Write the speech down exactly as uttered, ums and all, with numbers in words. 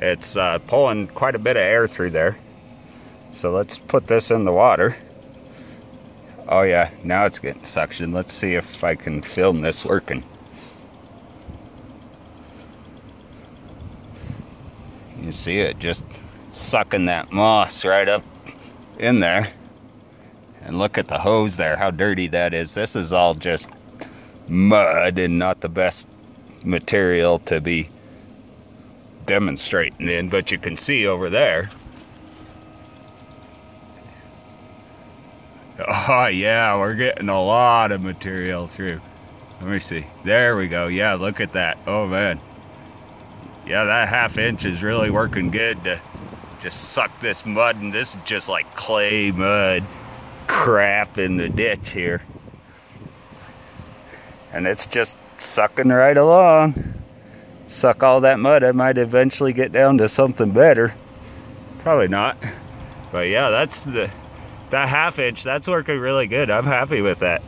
It's uh, pulling quite a bit of air through there. So let's put this in the water. Oh yeah, now it's getting suction. Let's see if I can film this working. You can see it just sucking that moss right up in there. And look at the hose there, how dirty that is. This is all just mud and not the best material to be demonstrating in, but you can see over there. Oh yeah, we're getting a lot of material through. Let me see. There we go. Yeah, look at that. Oh man. Yeah, that half inch is really working good to just suck this mud, and this is just like clay mud crap in the ditch here. And it's just sucking right along. Suck all that mud, I might eventually get down to something better. Probably not. But yeah, that's the that half inch, that's working really good. I'm happy with that.